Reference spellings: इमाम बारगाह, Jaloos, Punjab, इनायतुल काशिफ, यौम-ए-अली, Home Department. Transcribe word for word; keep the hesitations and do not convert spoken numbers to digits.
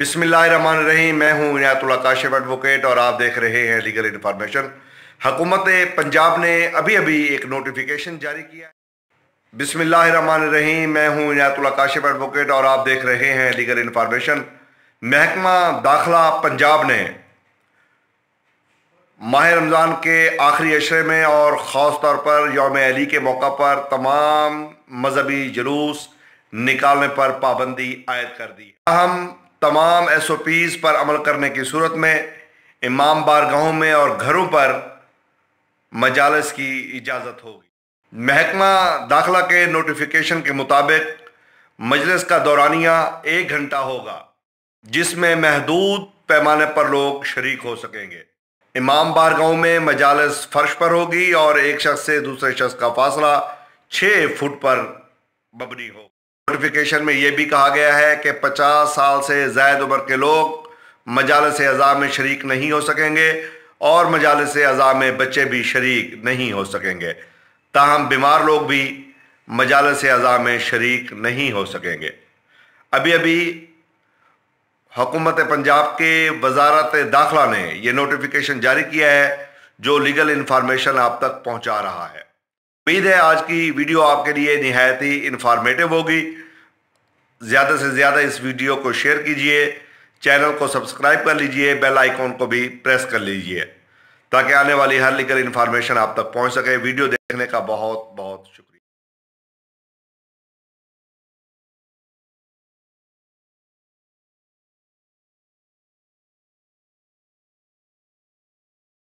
बिस्मिल्लाहिर्रहमानिर्रहीम। मैं हूं इनायतुल काशिफ एडवोकेट और आप देख रहे हैं लीगल इन्फॉर्मेशन। हुकूमत पंजाब ने अभी अभी एक नोटिफिकेशन जारी किया। बिस्मिल्लाहिर्रहमानिर्रहीम। मैं हूं इनायतुल काशिफ एडवोकेट और आप देख रहे हैं लीगल इन्फॉर्मेशन। महकमा दाखिला पंजाब ने माह रमज़ान के आखिरी अशरे में और ख़ास तौर पर यौम-ए-अली के मौका पर तमाम मजहबी जलूस निकालने पर पाबंदी आयद कर दी। हम तमाम एस ओ पीज़ पर अमल करने की सूरत में इमाम बारगाहों में और घरों पर मजालस की इजाज़त होगी। महकमा दाखिला के नोटिफिकेशन के मुताबिक मजलिस का दौरानिया एक घंटा होगा, जिसमें महदूद पैमाने पर लोग शरीक हो सकेंगे। इमाम बारगाहों में मजालस फर्श पर होगी और एक शख्स से दूसरे शख्स का फासला छः फुट पर मबनी होगा। नोटिफिकेशन में यह भी कहा गया है कि पचास साल से ज़ायद उम्र के लोग मजालस अज़ा में शरीक नहीं हो सकेंगे और मजालस अज़ा में बच्चे भी शरीक नहीं हो सकेंगे। ताहम बीमार लोग भी मजालस अज़ा में शरीक नहीं हो सकेंगे। अभी अभी हुकूमत पंजाब के वजारत दाखिला ने यह नोटिफिकेशन जारी किया है, जो लीगल इन्फॉर्मेशन आप तक पहुंचा रहा है। उम्मीद है आज की वीडियो आपके लिए निहायत ही इन्फॉर्मेटिव होगी। ज़्यादा से ज़्यादा इस वीडियो को शेयर कीजिए, चैनल को सब्सक्राइब कर लीजिए, बेल आइकॉन को भी प्रेस कर लीजिए ताकि आने वाली हर लीगल इन्फॉर्मेशन आप तक पहुँच सके। वीडियो देखने का बहुत बहुत शुक्रिया।